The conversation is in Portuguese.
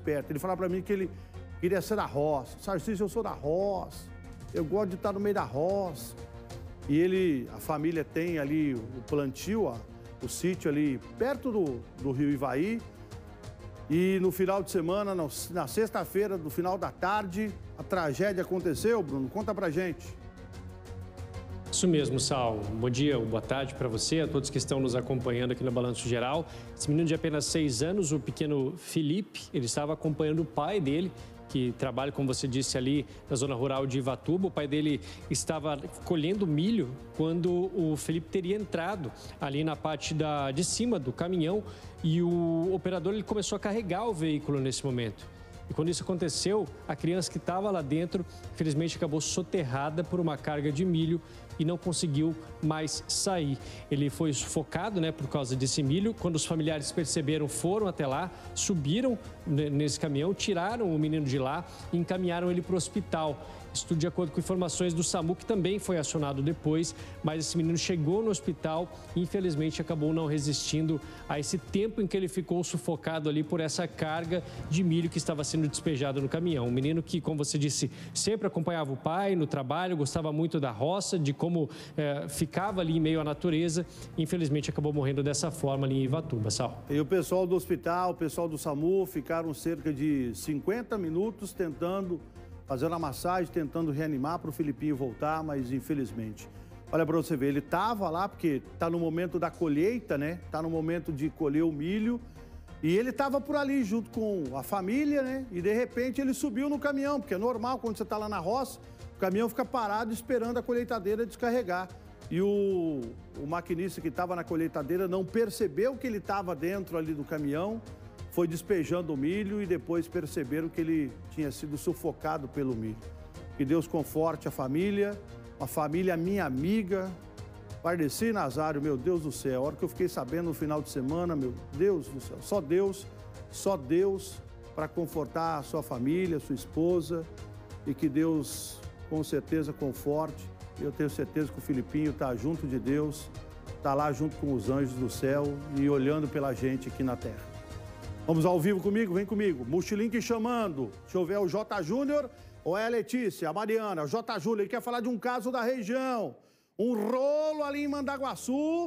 esperto. Ele falava pra mim que ele queria ser da roça. Sarcísio, eu sou da roça. Eu gosto de estar no meio da roça. E ele, a família tem ali o plantio, o sítio ali perto do Rio Ivaí. E no final de semana, na sexta-feira, no final da tarde, a tragédia aconteceu, Bruno? Conta pra gente. Isso mesmo, Saul. Bom dia, boa tarde para você, a todos que estão nos acompanhando aqui no Balanço Geral. Esse menino de apenas 6 anos, o pequeno Felipe, ele estava acompanhando o pai dele, que trabalha, como você disse, ali na zona rural de Ivatuba. O pai dele estava colhendo milho quando o Felipe teria entrado ali na parte de cima do caminhão e o operador ele começou a carregar o veículo nesse momento. E quando isso aconteceu, a criança que estava lá dentro, infelizmente, acabou soterrada por uma carga de milho e não conseguiu mais sair. Ele foi sufocado, né, por causa desse milho. Quando os familiares perceberam, foram até lá, subiram nesse caminhão, tiraram o menino de lá e encaminharam ele para o hospital. Isso de acordo com informações do SAMU, que também foi acionado depois, mas esse menino chegou no hospital e, infelizmente, acabou não resistindo a esse tempo em que ele ficou sufocado ali por essa carga de milho que estava sendo despejada no caminhão. Um menino que, como você disse, sempre acompanhava o pai no trabalho, gostava muito da roça, de como ficava ali em meio à natureza, e, infelizmente, acabou morrendo dessa forma ali em Ivatuba, Sal. E o pessoal do hospital, o pessoal do SAMU, ficaram cerca de 50 minutos tentando... fazendo a massagem, tentando reanimar para o Filipinho voltar, mas infelizmente. Olha para você ver, ele estava lá, porque está no momento da colheita, né? Está no momento de colher o milho. E ele estava por ali junto com a família, né? E de repente ele subiu no caminhão, porque é normal quando você está lá na roça, o caminhão fica parado esperando a colheitadeira descarregar. E o maquinista que estava na colheitadeira não percebeu que ele estava dentro ali do caminhão. Foi despejando o milho e depois perceberam que ele tinha sido sufocado pelo milho. Que Deus conforte a família minha amiga. Pardeci, Nazário, meu Deus do céu, a hora que eu fiquei sabendo no final de semana, meu Deus do céu, só Deus para confortar a sua família, sua esposa, e que Deus com certeza conforte. Eu tenho certeza que o Filipinho está junto de Deus, está lá junto com os anjos do céu e olhando pela gente aqui na terra. Vamos ao vivo comigo? Vem comigo. Mochilinque chamando. Deixa eu ver, é o J. Júnior ou é a Letícia, a Mariana? O J. Júnior, ele quer falar de um caso da região. Um rolo ali em Mandaguaçu.